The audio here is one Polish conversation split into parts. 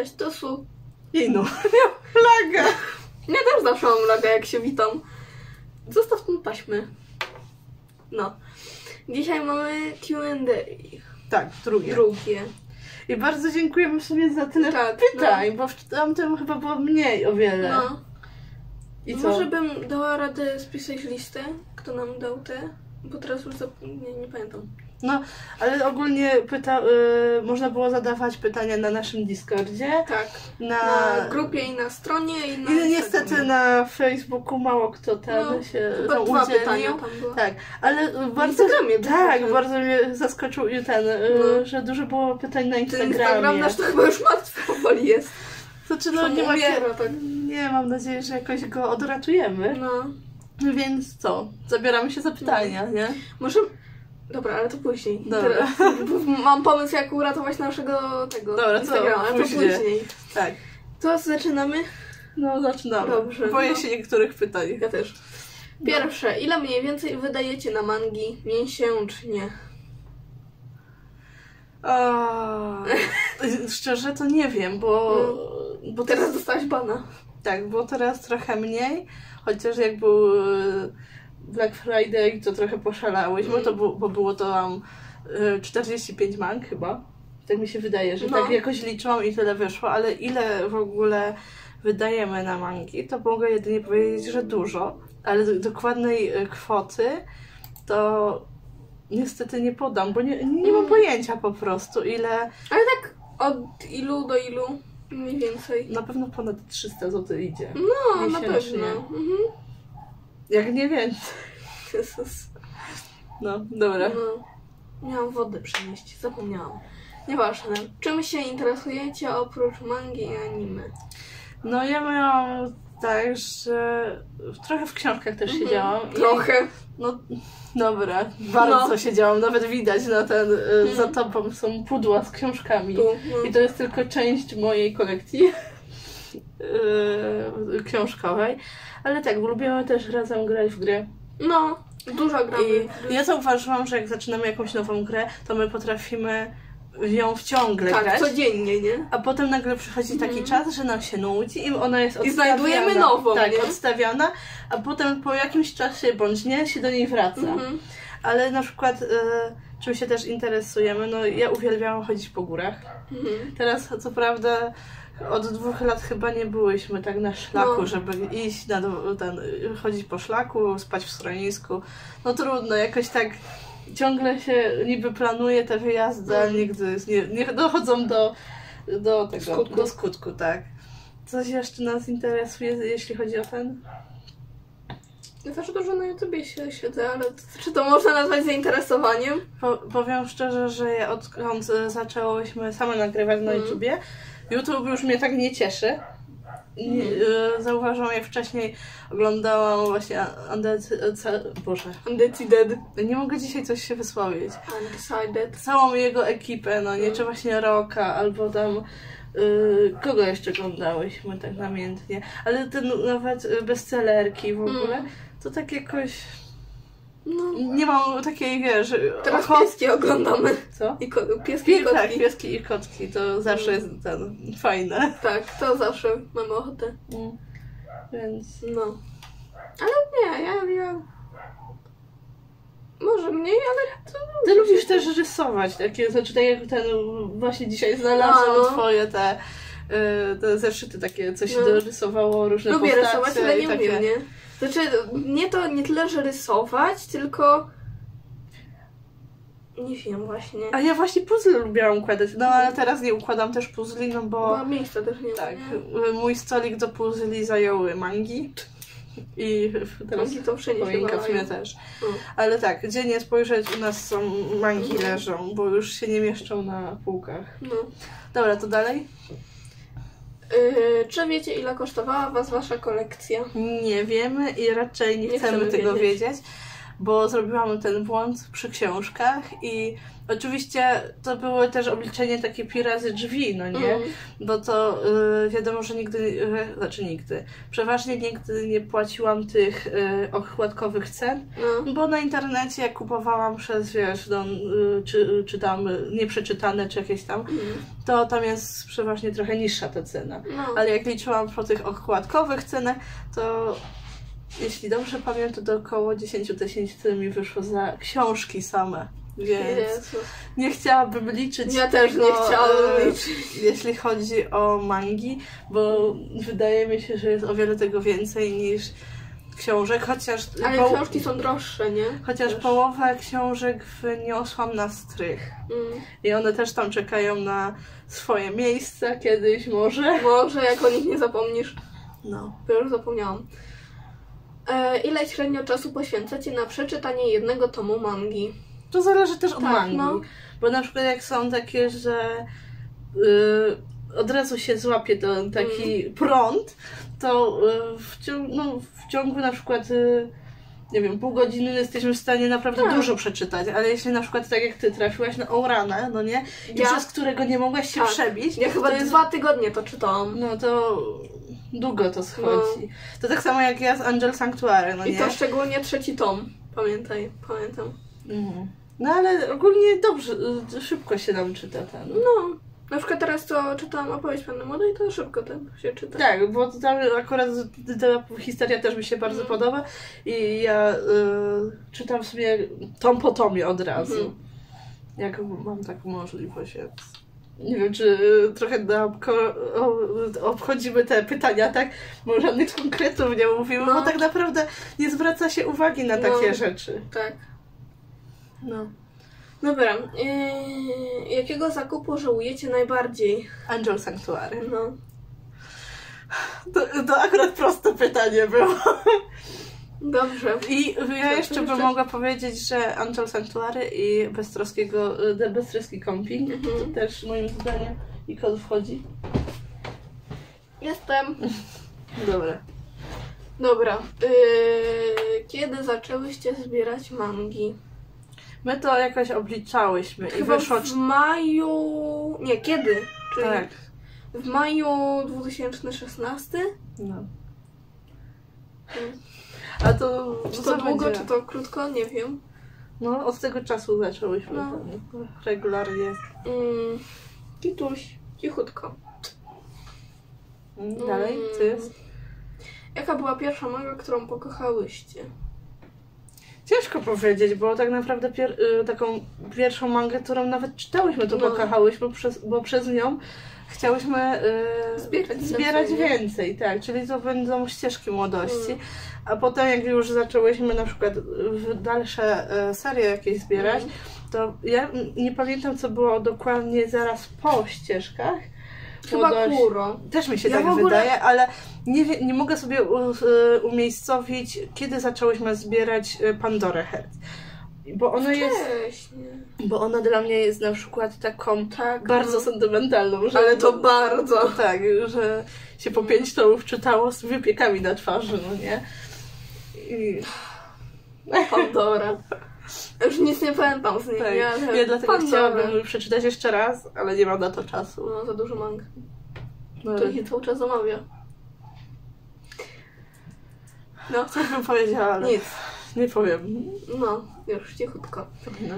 Cześć, to są... Inu, miałam laga. Ja też zawsze mam laga, jak się witam. Zostaw tą taśmę. No. Dzisiaj mamy Q&A. Tak, drugie. I bardzo dziękujemy sobie za tyle pytań, bo w tamtym chyba było mniej o wiele. No. I co? Może bym dała radę spisać listę, kto nam dał te, bo teraz już nie pamiętam. No, ale ogólnie można było zadawać pytania na naszym Discordzie. Tak, na grupie i na stronie. I niestety na Facebooku mało kto tam się udzielił. Tak, ale bardzo, bardzo mnie zaskoczył że dużo było pytań na Instagramie. Ten Instagram nasz to chyba już martwy powoli jest. Znaczy, no, nie, mam nadzieję, że jakoś go odratujemy. No. Więc co? Zabieramy się za pytania, nie? Może... Dobra, ale to później. Dobra. Mam pomysł, jak uratować naszego Instagrama, ale to później. Tak. To zaczynamy? No, zaczynamy. Dobrze. Boję się niektórych pytań. Ja też. Pierwsze. No. Ile mniej więcej wydajecie na mangi miesięcznie? Szczerze to nie wiem, bo teraz dostałaś bana. Tak, bo teraz trochę mniej, chociaż jak był Black Friday, to trochę poszalałyśmy, bo było to tam 45 mang chyba. Tak mi się wydaje, że tak jakoś liczyłam i tyle wyszło, ale ile w ogóle wydajemy na mangi, to mogę jedynie powiedzieć, że dużo, ale dokładnej kwoty to niestety nie podam, bo nie mam pojęcia po prostu, ile... Ale tak od ilu do ilu mniej więcej? Na pewno ponad 300 zł idzie. No, na pewno. Jak nie więcej. Jezus. No, dobra. No, miałam wodę przynieść, zapomniałam. Nieważne. Czym się interesujecie oprócz mangi i anime? No ja miałam tak, że trochę w książkach też siedziałam. Trochę? No dobra, bardzo siedziałam. Nawet widać na ten, za tobą są pudła z książkami. I to jest tylko część mojej kolekcji książkowej. Ale tak, lubiamy też razem grać w gry. No, dużo gramy. I ja zauważyłam, że jak zaczynamy jakąś nową grę, to my potrafimy ją wciągle grać. Tak, codziennie, nie? A potem nagle przychodzi taki czas, że nam się nudzi i ona jest odstawiana. I znajdujemy nową, odstawiana, a potem po jakimś czasie, bądź nie, się do niej wraca. Ale na przykład, czym się też interesujemy, no ja uwielbiałam chodzić po górach. Teraz, co prawda, od 2 lat chyba nie byłyśmy tak na szlaku, żeby iść, chodzić po szlaku, spać w schronisku. No trudno, jakoś tak ciągle się niby planuje te wyjazdy, ale nigdy nie dochodzą do skutku, tak. Coś jeszcze nas interesuje, jeśli chodzi o ten? Ja też dużo na YouTubie siedzę, ale czy to można nazwać zainteresowaniem? Powiem szczerze, że odkąd zaczęłyśmy same nagrywać na YouTubie, YouTube już mnie tak nie cieszy. Zauważyłam, jak wcześniej oglądałam właśnie Undecided. Nie mogę dzisiaj coś się wysławić. Undecided. Całą jego ekipę, no nie, czy właśnie Roka, albo tam kogo jeszcze oglądałyśmy tak namiętnie. Ale ten nawet bestsellerki w ogóle, to tak jakoś... No. Nie mam takiej, wiesz... Teraz pieski oglądamy. Co? Pieski i kotki. Tak, pieski i kotki. To zawsze jest fajne. Tak, to zawsze mamy ochotę. Więc... No. Ale nie, ja... Może mniej, ale... Ty lubisz też rysować. Takie, znaczy tak jak ten... Właśnie dzisiaj znalazłam twoje te zeszyty takie, co się dorysowało, różne postacie. Lubię rysować, ale nie umiem, nie? Znaczy, nie tyle, że rysować, tylko... Nie wiem właśnie. A ja właśnie puzzle lubiłam układać, no ale teraz nie układam też puzzli, no bo... No miejsca też nie. Tak, mój stolik do puzzli zajęły mangi. I teraz mangi to choinka w sumie też. Ale tak, gdzie nie spojrzeć, u nas są mangi leżą, bo już się nie mieszczą na półkach. No. Dobra, to dalej? Czy wiecie, ile kosztowała was wasza kolekcja? Nie wiemy i raczej nie chcemy tego wiedzieć. bo zrobiłam ten błąd przy książkach i oczywiście to było też obliczenie takie pi razy drzwi, no nie? Bo to wiadomo, że przeważnie nigdy nie płaciłam tych okładkowych cen, bo na internecie jak kupowałam przez, wiesz, czy tam nieprzeczytane, czy jakieś tam, to tam jest przeważnie trochę niższa ta cena. Ale jak liczyłam po tych okładkowych cenach, to jeśli dobrze pamiętam, to około 10 000 mi wyszło za książki same, więc nie chciałabym liczyć. Ja też nie chciałabym liczyć. Jeśli chodzi o mangi, bo wydaje mi się, że jest o wiele tego więcej niż książek, chociaż... Ale książki są droższe, nie? Chociaż też połowę książek wyniosłam na strych. I one też tam czekają na swoje miejsca kiedyś, może. Może, jak o nich nie zapomnisz. No. Bo już zapomniałam. Ile średnio czasu poświęcacie na przeczytanie jednego tomu mangi? To zależy też od mangi, bo na przykład jak są takie, że od razu się złapie ten taki prąd, to w ciągu na przykład, nie wiem, pół godziny jesteśmy w stanie naprawdę dużo przeczytać, ale jeśli na przykład tak jak ty trafiłaś na Ouranę, no nie? I przez którego nie mogłaś się przebić. Ja chyba jest... 2 tygodnie to czytałam. No to... długo to schodzi. To tak samo jak ja z Angel Sanctuary, no nie? I to szczególnie 3. tom, pamiętam. No ale ogólnie dobrze, szybko się nam czyta ten. No, na przykład teraz to czytałam opowieść Panny Młodej, to szybko tam się czyta. Tak, bo tam akurat ta historia też mi się bardzo podoba i ja czytam sobie tom po tomie od razu. Jak mam taką możliwość. Nie wiem, czy trochę obchodzimy te pytania, tak? Bo żadnych konkretów nie mówimy, bo tak naprawdę nie zwraca się uwagi na takie rzeczy. Tak. No. Dobra. Jakiego zakupu żałujecie najbardziej? Angel Sanctuary. No. To akurat proste pytanie było. Dobrze. I ja jeszcze bym mogła powiedzieć, że Angel Sanctuary i The Bestryski Camping to też moim zdaniem i kod wchodzi. Jestem. Dobra. Dobra. Kiedy zaczęłyście zbierać mangi? My to jakoś obliczałyśmy. Chyba i wyszło... w maju... Nie, kiedy? Czyli tak. W maju 2016? No. A to długo, będzie? Czy to krótko? Nie wiem. No, od tego czasu zaczęłyśmy. No. Regularnie. Kituś. Cichutko. Dalej, co jest? Jaka była pierwsza manga, którą pokochałyście? Ciężko powiedzieć, bo tak naprawdę taką pierwszą mangę, którą nawet czytałyśmy, to pokochałyśmy, bo przez nią chciałyśmy zbierać więcej, tak, czyli to będą Ścieżki Młodości, a potem jak już zaczęłyśmy na przykład dalsze serie jakieś zbierać, to ja nie pamiętam, co było dokładnie zaraz po Ścieżkach. Chyba Kuro. Też mi się tak wydaje, ale nie mogę sobie umiejscowić, kiedy zaczęłyśmy zbierać Pandorę Herc. Bo ona dla mnie jest na przykład taką bardzo sentymentalną, że ale to bardzo tak, że się po 5 tomów czytało z wypiekami na twarzy, no nie? I... Pandora. Już nic nie pamiętam z niej. Tak. Ja dlatego chciałabym przeczytać jeszcze raz, ale nie mam na to czasu. No, za dużo mang. No. To się cały czas omawia. No, coś bym powiedziała, ale... Nic. Nie powiem. No, już cichutko. No.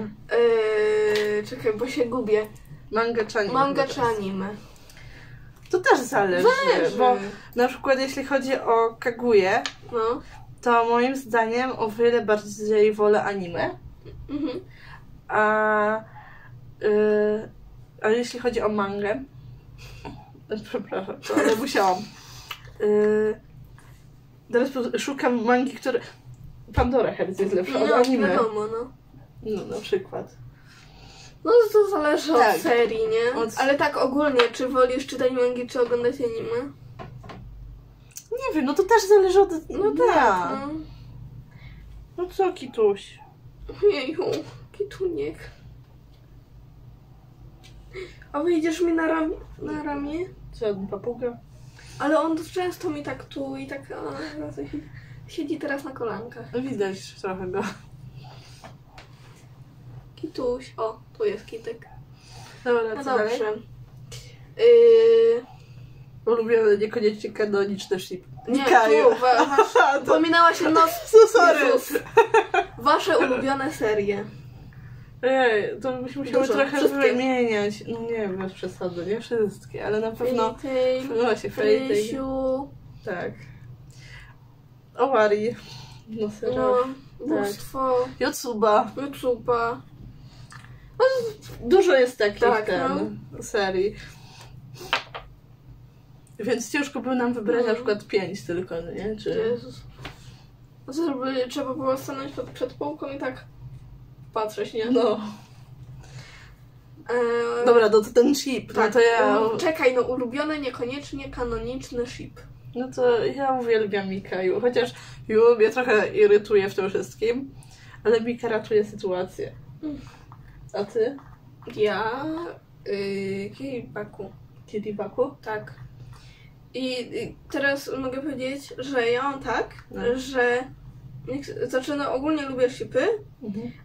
Czekaj, bo się gubię. Manga czy anime? To też zależy, bo na przykład jeśli chodzi o Kaguyę, to moim zdaniem o wiele bardziej wolę anime. A jeśli chodzi o mangę, przepraszam, ale musiałam. Teraz szukam mangi, które... Pandora Herc jest lepsza od anime. Wiadomo, no, na przykład. No to zależy od serii, nie? Ale tak ogólnie, czy wolisz czytać mangi, czy oglądać anime? Nie wiem, no to też zależy od... No co, Kituś? Ojeju, Kituniek. A wyjdziesz mi na ramię? Co, papuga? Ale on często mi tak tu i tak... siedzi teraz na kolankach. Widać trochę go. Kituś. O, tu jest kitek. Dobra, no co dobrze. Dalej? Ulubione, niekoniecznie kanoniczne ship. Nie, tu, wspominała się noc. Wasze ulubione serie. Ej, to byśmy musiały trochę wymieniać. No nie wiem, bez przesady, nie wszystkie, ale na pewno. Fairy Tail. Tak. Oari. No, mnóstwo. Tak. Yotsuba. No, dużo jest takich serii. Więc ciężko by nam wybrać na przykład 5 tylko, nie? Czy... Jezus. Żeby trzeba było stanąć przed półką i tak patrzeć, nie? No. Dobra, to ten ship. Tak. No to ja... Czekaj, no ulubiony, niekoniecznie kanoniczny ship. No to ja uwielbiam Mikaju, chociaż Yu mnie trochę irytuje w tym wszystkim, ale Mika ratuje sytuację. A ty? Ja... Kiribaku? Tak. I teraz mogę powiedzieć, że ja mam że znaczy, no ogólnie lubię shipy,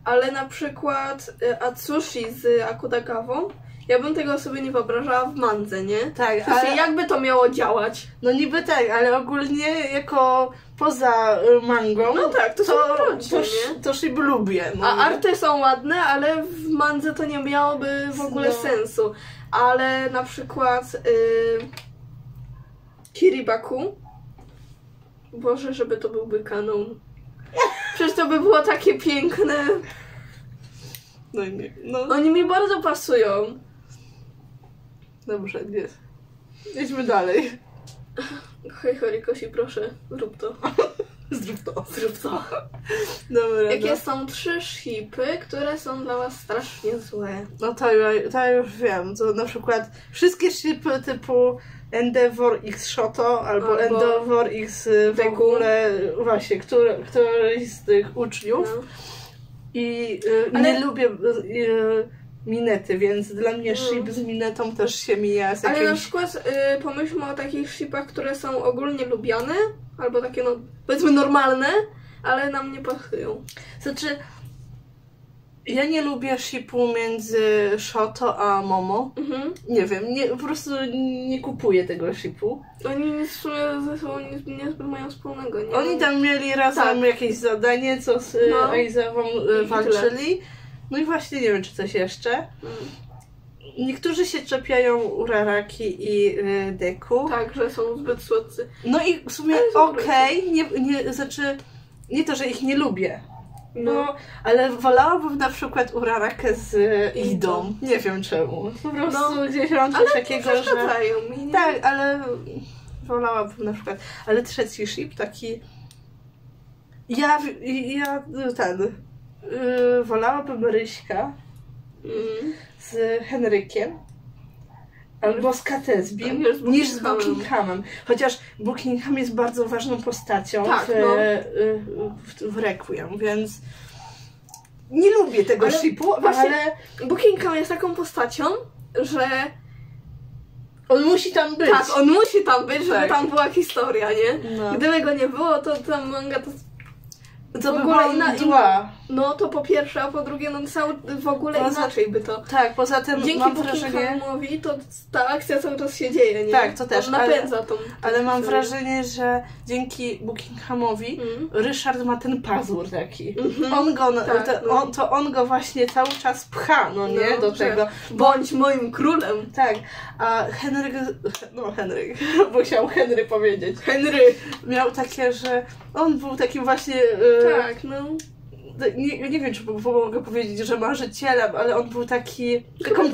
ale na przykład Atsushi z Akutagawą, ja bym tego sobie nie wyobrażała w mandze, nie? Tak, w sensie, ale... jakby to miało działać? No niby tak, ale ogólnie jako poza mangą, no tak, to ship lubię. No. A arty są ładne, ale w mandze to nie miałoby w ogóle sensu. Ale na przykład... Kiribaku? Boże, żeby to byłby kanon. Przecież to by było takie piękne. No i nie. No. Oni mi bardzo pasują. Dobrze, nie. Idźmy dalej. Hej, Horikoshi, proszę, rób to. Zrób to. Dobra, jakie są 3 shipy, które są dla was strasznie złe? No to ja już wiem. To na przykład wszystkie shipy typu Endeavor x Shoto albo Endeavor x Deku. W ogóle właśnie, któryś z tych uczniów. No. I nie lubię Minety, więc dla mnie ship z Minetą też się mija z jakimś... Ale na przykład pomyślmy o takich shipach, które są ogólnie lubiane, albo takie no, powiedzmy normalne, ale nam nie pasują. Znaczy, ja nie lubię shipu między Shoto a Momo. Nie wiem, po prostu nie kupuję tego shipu. Oni nie ze sobą niezbyt mają wspólnego. Nie? Oni tam mieli razem jakieś zadanie, co z Aizawą walczyli. No i właśnie nie wiem, czy coś jeszcze. Niektórzy się czepiają Uraraki i Deku. Tak, że są zbyt słodcy. No i w sumie okej, nie, znaczy nie to, że ich nie lubię. No, ale wolałabym na przykład Urarakę z Idą. Nie wiem czemu. Po prostu gdzieś mam coś takiego, że... Mi, tak, ale wolałabym na przykład. Ale 3. ship taki... wolałabym Ryśka z Henrykiem albo z Katezbin niż z Buckinghamem. Chociaż Buckingham jest bardzo ważną postacią w Requiem, więc nie lubię tego shipu, ale Buckingham jest taką postacią, że on musi tam być. Tak, on musi tam być, żeby tam była historia, nie? No. Gdyby go nie było, to tam manga to by była inna. No to po pierwsze, a po drugie, no w ogóle inaczej by to. Tak, poza tym dzięki Buckinghamowi to ta akcja cały czas się dzieje, nie? Tak, to też. On napędza tą. Ale mam wrażenie, że dzięki Buckinghamowi Ryszard ma ten pazur taki. On go, on go właśnie cały czas pcha, no nie? No, do tego. Bądź moim królem. Tak, a Henryk, musiał Henry powiedzieć. Henry miał takie, że on był takim właśnie... tak, no... Nie wiem, czy mogę powiedzieć, że marzycielem, ale on był taką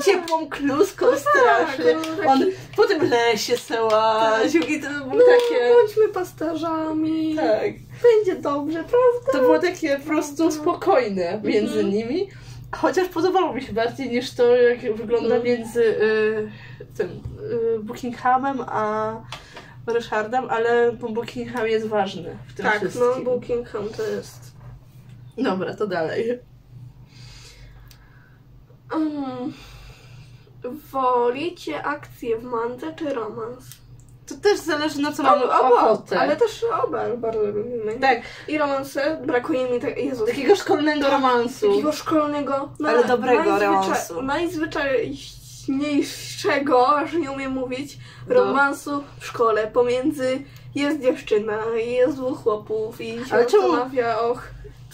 ciepłą kluską strasznie. On po tym lesie se łaził i to było bądźmy pasterzami. Tak. Będzie dobrze, prawda? To było takie po prostu spokojne między nimi. Chociaż podobało mi się bardziej niż to, jak wygląda między Buckinghamem a Ryszardem, ale Buckingham jest ważny w tym wszystkim. Tak, no Buckingham to jest... Dobra, to dalej. Wolicie akcję w mandze czy romans? To też zależy na co mam ochotę. Ale też obal bardzo lubimy. Tak. I romanse, brakuje mi takiego szkolnego romansu. Takiego szkolnego, ale dobrego romansu. Najzwyczajniejszego, aż nie umiem mówić, romansu w szkole pomiędzy jest dziewczyna i jest dwóch chłopów i się zastanawia,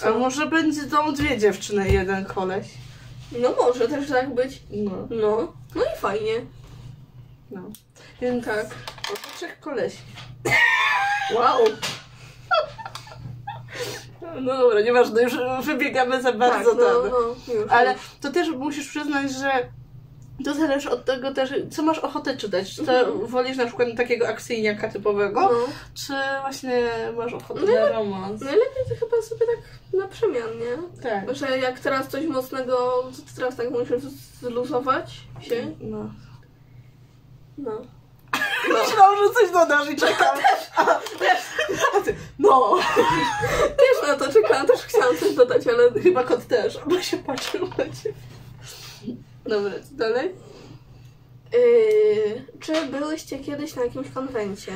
a może będzie tą dwie dziewczyny i jeden koleś? No może też tak być. No i fajnie. No. Więc tak. Oto trzech kolesi. Wow. No dobra, nieważne, już wybiegamy za bardzo. Ale to też musisz przyznać, że to zależy od tego też, co masz ochotę czytać. Czy to wolisz na przykład takiego akcyjniaka typowego, czy właśnie masz ochotę na romans? Najlepiej to chyba sobie tak na przemian, nie? Tak. Że jak teraz coś mocnego, to teraz tak musisz zluzować się. Myślałam, że coś dodasz i czekam. Też na to czekałam, też chciałam coś dodać, ale chyba kot też. Bo się patrzył na ciebie. Dobra, co dalej? Czy byłyście kiedyś na jakimś konwencie?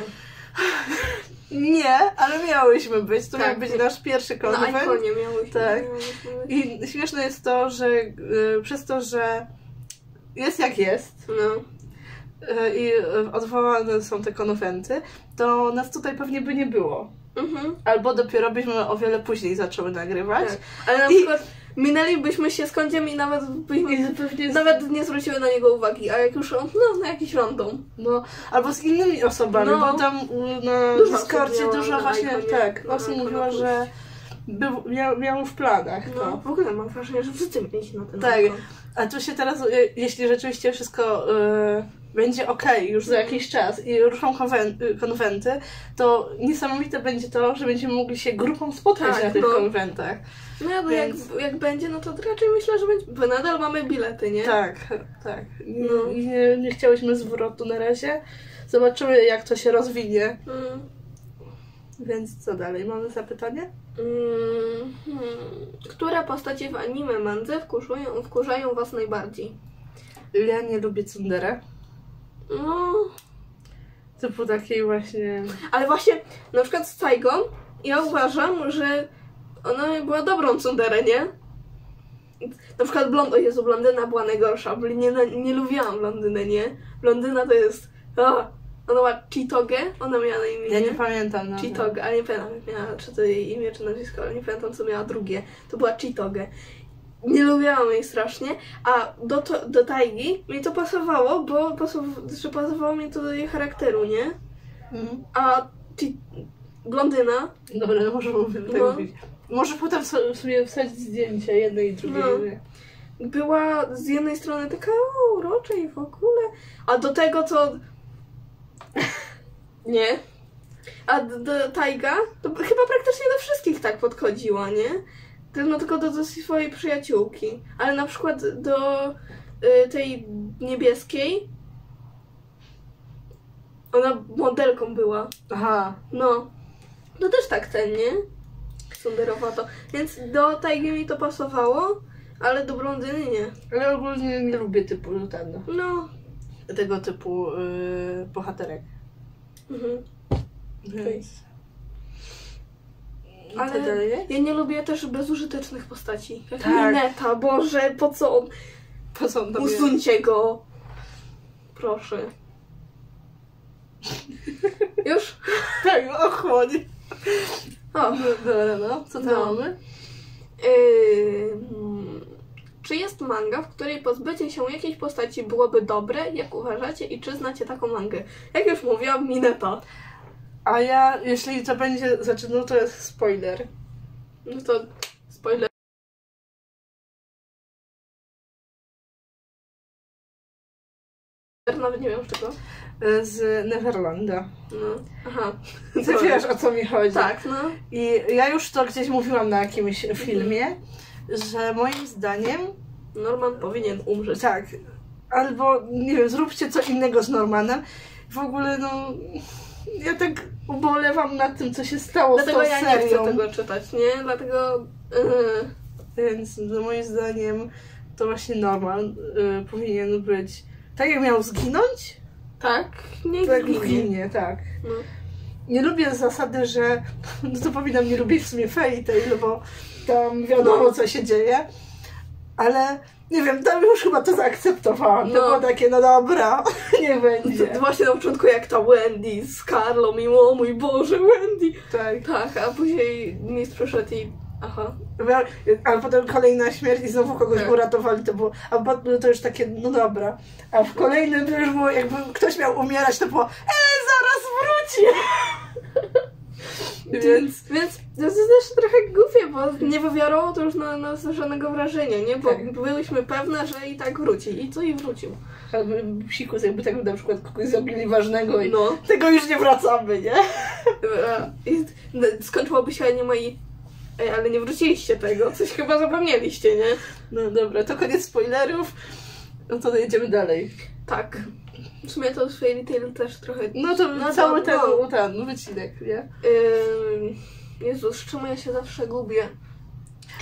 Nie, ale miałyśmy być. To miał być nasz pierwszy konwent. Na Ikonie miałyśmy. Tak. I śmieszne jest to, że przez to, że jest jak jest, i odwołane są te konwenty, to nas tutaj pewnie by nie było. Albo dopiero byśmy o wiele później zaczęły nagrywać. Tak. Ale na przykład minęlibyśmy się z kąciem i nawet byśmy nawet nie zwróciły na niego uwagi, a jak już na jakiś random. No, albo z innymi osobami, bo tam na Discordzie dużo właśnie osób mówiła, że miał w planach. No, w ogóle mam wrażenie, że wszyscy mieliśmy na ten temat. A tu się teraz, jeśli rzeczywiście wszystko będzie okej już za jakiś czas i ruszą konwenty, to niesamowite będzie to, że będziemy mogli się grupą spotkać na tych konwentach. No bo jak będzie, no to raczej myślę, że będzie, bo nadal mamy bilety, nie? Tak. Nie chciałyśmy zwrotu na razie. Zobaczymy, jak to się rozwinie. Więc co dalej? Mamy zapytanie? Które postacie w anime, mandze wkurzają was najbardziej? Ja nie lubię tsundere. Typu takiej właśnie... Ale właśnie, na przykład z Saigon, ja uważam, że ona była dobrą tsundere, nie? Na przykład blondyna była najgorsza, bo nie lubiłam blondyny, nie? Blondyna to jest... Ona była Chitogę, ona miała na imię. Ja nie pamiętam. Chitogę, ale nie pamiętam, miała, czy to jej imię, czy nazwisko, ale nie pamiętam, co miała drugie. To była Chitogę. Nie lubiłam jej strasznie, a do Taigi mi to pasowało, bo pasowało mi to do jej charakteru, nie? A blondyna... Dobra, może mówić. Może potem sobie wsadzić zdjęcia jednej i drugiej. Była z jednej strony taka urocza i w ogóle, a do tego co... Nie. A Taiga to chyba praktycznie do wszystkich tak podchodziła, nie? Tylko do swojej przyjaciółki. Ale na przykład do tej niebieskiej ona modelką była. To też tak nie? Sunderowa to. Więc do Taigi mi to pasowało, ale do blondyny nie. Ale ogólnie nie lubię typu tego typu bohaterek. Ale ja nie lubię też bezużytecznych postaci. Jak Mineta, Boże, po co on? Po co on? Usuńcie go. Proszę. Już? Tak, ochłonie. Dobra, co tam mamy? Czy jest manga, w której pozbycie się jakiejś postaci byłoby dobre, jak uważacie, i czy znacie taką mangę? Jak już mówiłam, Mineta. A ja, jeśli to będzie, no to jest spoiler. No to spoiler. Nawet nie wiem z czego. Z Neverlanda. Ty wiesz, o co mi chodzi. I ja już to gdzieś mówiłam na jakimś filmie, że moim zdaniem Norman powinien umrzeć. Tak. Albo, nie wiem, zróbcie co innego z Normanem. W ogóle, ja tak ubolewam nad tym, co się stało z tą serią. Dlatego ja nie chcę tego czytać, nie? Dlatego... Więc, moim zdaniem to właśnie Norman powinien być... Tak jak miał zginąć, Tak, nie tak ginie. Tak. No. Nie lubię zasady, że... No to powinnam nie lubić w sumie Fairy Tail, bo tam wiadomo, no, co się dzieje. Ale nie wiem, tam już chyba to zaakceptowałam. No. To było takie, no dobra, nie będzie. To właśnie na początku jak ta Wendy z Karlą i o mój Boże, Wendy. Tak. Tak, a później mistrz przeszedł i aha. A potem kolejna śmierć i znowu kogoś tak uratowali, to było, a było to już takie, no dobra. A w kolejnym już było, jakby ktoś miał umierać, to było zaraz wróci! Więc to jest też trochę głupie, bo nie wywierało to już na żadnego wrażenia, nie? Bo tak byłyśmy pewne, że i tak wróci. I co? I wrócił. Albo psikus jakby tak na przykład kogoś zrobili ważnego i no, tego już nie wracamy, nie? I skończyłoby się anima i ej, ale nie wróciliście tego, coś chyba zapomnieliście, nie? No dobra, to koniec spoilerów, no to jedziemy dalej. Tak. W sumie to w Fairy Tail też trochę... No to no, cały ten, no, ten wycinek, nie? Jezus, z czym ja się zawsze gubię?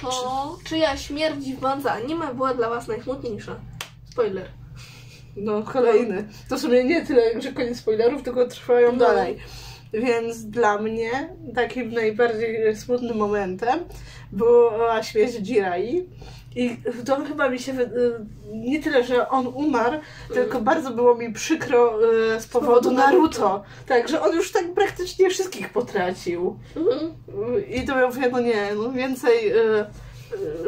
To czyja śmierć w bandze anime była dla was najsmutniejsza? Spoiler. No kolejny. To w sumie nie tyle, że koniec spoilerów, tylko trwają no dalej. Więc dla mnie takim najbardziej smutnym momentem była śmierć Jirai. I to chyba mi się, nie tyle, że on umarł, tylko bardzo było mi przykro z powodu Naruto. Tak, że on już tak praktycznie wszystkich potracił. I to ja mówię, no nie, no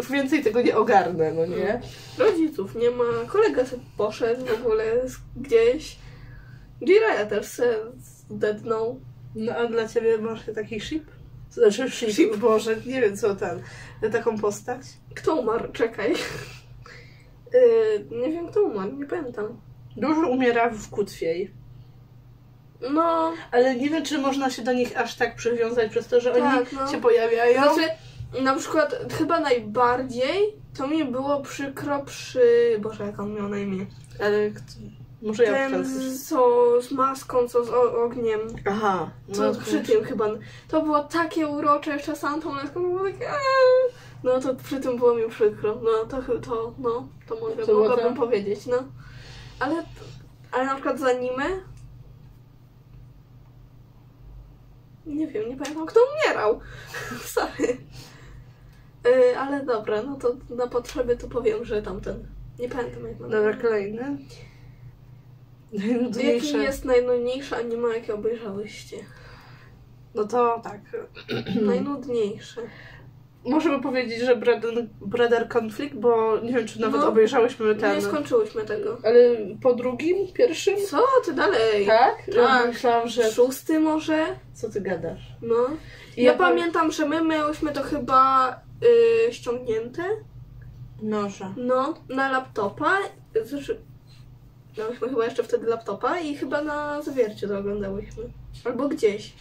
więcej tego nie ogarnę, no nie? Rodziców nie ma, kolega sobie poszedł w ogóle gdzieś. Jiraiya też se zdednął. No a dla ciebie masz taki ship? Znaczy ship, Boże, nie wiem co tam. Taką postać? Kto umarł? Czekaj. Nie wiem kto umarł, nie pamiętam. Dużo umiera w kutwiej. No... Ale nie wiem czy można się do nich aż tak przywiązać przez to, że tak, oni no się pojawiają. Znaczy, na przykład chyba najbardziej to mi było przykro przy... Boże, jak on miał na imię. Ale... Może ja co z maską, co z ogniem. Aha. No co przy tym chyba. To było takie urocze, jeszcze sam tą maską było takie. No to przy tym było mi przykro. No to mogłabym powiedzieć, no. Ale na przykład za anime? Nie wiem, nie pamiętam kto umierał. Sorry. Ale dobra, no to na potrzeby to powiem, że tamten. Nie pamiętam jak mam. Dobra, kolejny. Jaki jest najnudniejsze anime, jakie obejrzałyście? No to tak. Najnudniejsze. Możemy powiedzieć, że Brother Conflict, bo nie wiem, czy nawet no, obejrzałyśmy ten... Nie skończyłyśmy tego. Ale po drugim? Pierwszym? Co? Ty dalej? Tak? Ja myślałam, że... Szósty może? Co ty gadasz? No. Ja pamiętam, że my miałyśmy to chyba ściągnięte. Noże. No, na laptopa. Miałyśmy chyba jeszcze wtedy laptopa i chyba na Zwierciu to oglądałyśmy. Albo gdzieś.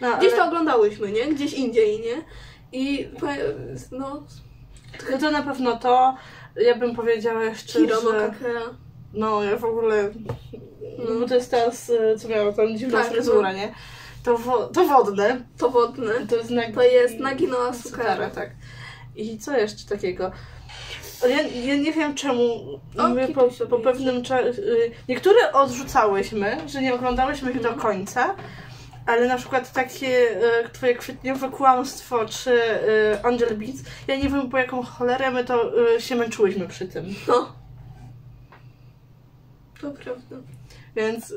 No, gdzieś to oglądałyśmy, nie? Gdzieś indziej, nie? I no... No to na pewno to, ja bym powiedziała jeszcze, że... No, ja w ogóle... No bo to jest teraz, co miała tam dziwna tak, fryzura, no, nie? To wodne. To wodne. To jest Nagi no Asukara, tak. I co jeszcze takiego? Ja nie wiem czemu, po pewnym czasie, niektóre odrzucałyśmy, że nie oglądałyśmy ich do końca, ale na przykład takie twoje kwietniowe kłamstwo czy Angel Beats, ja nie wiem po jaką cholerę my to się męczyłyśmy przy tym. No. To prawda. Więc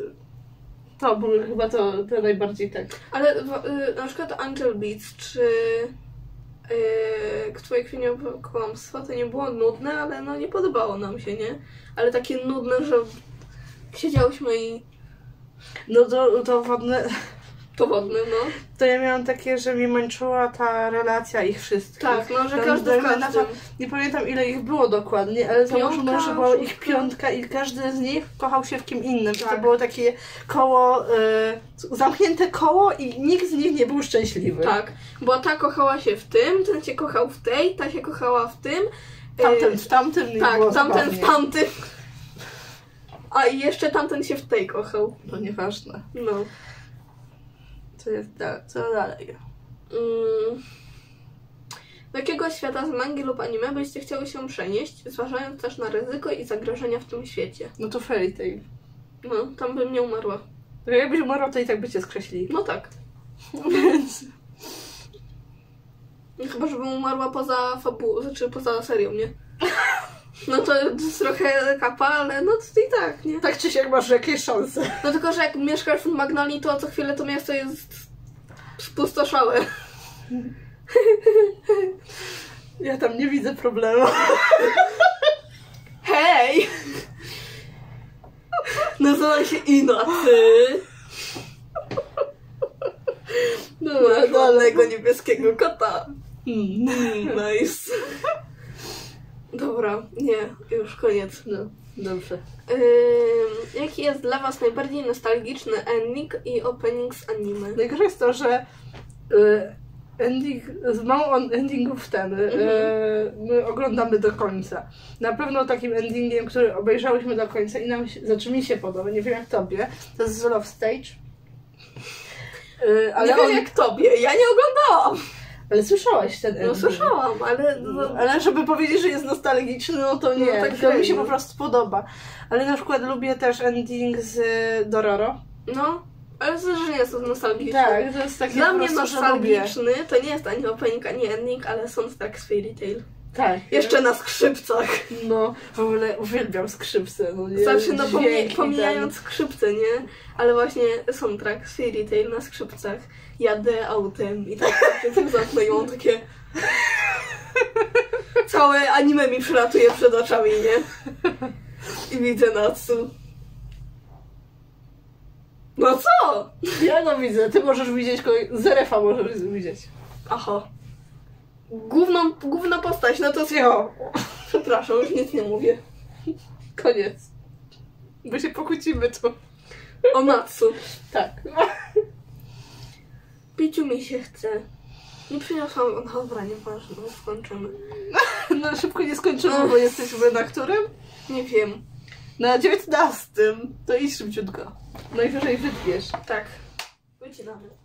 to były chyba to najbardziej tak. Ale na przykład Angel Beats czy... Które kwietniowe kłamstwo, to nie było nudne, ale no nie podobało nam się, nie? Ale takie nudne, że siedziałyśmy i... No to wodne... To wodne, no. To ja miałam takie, że mi męczyła ta relacja ich wszystkich. Tak, no, że każdy nie pamiętam ile ich było dokładnie, ale załóżmy, że była ich piątka i każdy z nich kochał się w kim innym. Tak. To było takie koło, zamknięte koło i nikt z nich nie był szczęśliwy. Tak, bo ta kochała się w tym, ten się kochał w tej, ta się kochała w tym. Tamten w tamtym nie tak, było tamten w tamtym. A jeszcze tamten się w tej kochał. No nieważne. No. Co dalej? Do jakiego świata z mangi lub anime byście chciały się przenieść, zważając też na ryzyko i zagrożenia w tym świecie? No to Fairy Tail. No, tam bym nie umarła. No, jakbyś umarła, to i tak by cię skreślili. No tak. Więc... Chyba, żebym umarła poza fabułą, znaczy poza serią, nie? No to jest trochę kapa, ale no to i tak, nie? Tak czy siak masz jakieś szanse. No tylko, że jak mieszkasz w Magnolii, to co chwilę to miasto jest spustoszałe. Ja tam nie widzę problemu. Hej! Nazywam się Ida, ty! Dobra, dalego niebieskiego kota. Nice. Dobra, nie, już koniec. No, dobrze. Jaki jest dla was najbardziej nostalgiczny ending i opening z anime? Najgorsze jest to, że ending, z mało endingów my oglądamy do końca. Na pewno takim endingiem, który obejrzałyśmy do końca i nam się, znaczy mi się podoba, nie wiem jak tobie, to jest Love Stage. Ale nie wiem jak tobie, ja nie oglądałam. Ale słyszałaś ten ending. No słyszałam, ale... No, ale żeby powiedzieć, że jest nostalgiczny, no to nie, no, tak to mi się po prostu podoba. Ale na przykład lubię też ending z Dororo. No, ale że nie jest to nostalgiczny. Tak, to jest taki dla mnie nostalgiczny, to nie jest ani opening, ani ending, ale soundtrack z Fairy Tail. Tak. Jeszcze na skrzypcach. No, w ogóle uwielbiam skrzypce. No nie? Zawsze no pomijając skrzypce, nie? Ale właśnie soundtrack z Fairy Tail na skrzypcach. Jadę autem i tak tym zamknę i mam takie... Całe anime mi przelatuje przed oczami, nie? I widzę Natsu. No co? Ja no widzę, ty możesz widzieć kogoś... Zerefa możesz widzieć. Aha. Główna postać, no to co? Przepraszam, już nic nie mówię. Koniec. Bo się pokłócimy tu. O Natsu. Tak. Piciu mi się chce. Nie przyniosłam... No dobra, nieważne, skończymy. No szybko nie skończymy, bo jesteśmy na którym? Nie wiem. Na 19. To idź szybciutko. Najwyżej wytniesz. Tak. Wycinamy.